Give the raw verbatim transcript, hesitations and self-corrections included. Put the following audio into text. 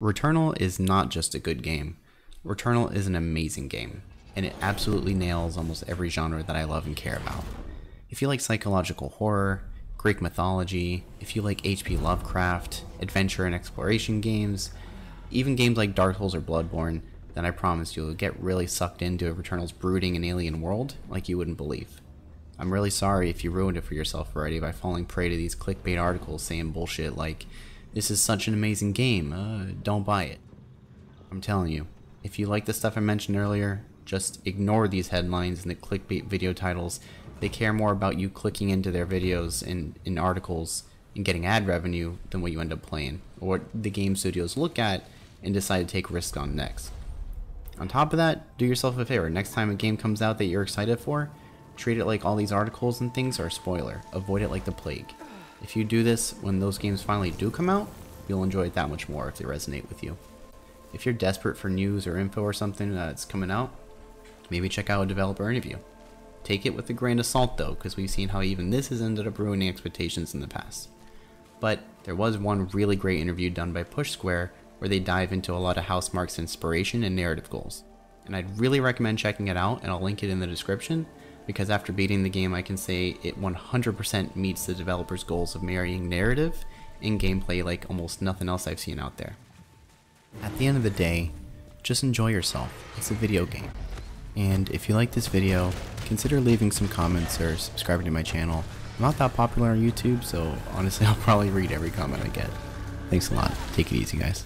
Returnal is not just a good game. Returnal is an amazing game, and it absolutely nails almost every genre that I love and care about. If you like psychological horror, Greek mythology, if you like H P Lovecraft, adventure and exploration games, even games like Dark Souls or Bloodborne, then I promise you'll get really sucked into Returnal's brooding and alien world like you wouldn't believe. I'm really sorry if you ruined it for yourself already by falling prey to these clickbait articles saying bullshit like, "This is such an amazing game, uh, don't buy it." I'm telling you, if you like the stuff I mentioned earlier, just ignore these headlines and the clickbait video titles. They care more about you clicking into their videos and, and articles and getting ad revenue than what you end up playing, or what the game studios look at and decide to take risks on next. On top of that, do yourself a favor. Next time a game comes out that you're excited for, treat it like all these articles and things are a spoiler. Avoid it like the plague. If you do this, when those games finally do come out, you'll enjoy it that much more if they resonate with you. If you're desperate for news or info or something that's coming out, maybe check out a developer interview. Take it with a grain of salt though, because we've seen how even this has ended up ruining expectations in the past. But there was one really great interview done by Push Square where they dive into a lot of Housemarque's inspiration and narrative goals. And I'd really recommend checking it out, and I'll link it in the description, because after beating the game I can say it one hundred percent meets the developer's goals of marrying narrative and gameplay like almost nothing else I've seen out there. At the end of the day, just enjoy yourself. It's a video game. And if you like this video, consider leaving some comments or subscribing to my channel. I'm not that popular on YouTube, so honestly I'll probably read every comment I get. Thanks a lot. Take it easy, guys.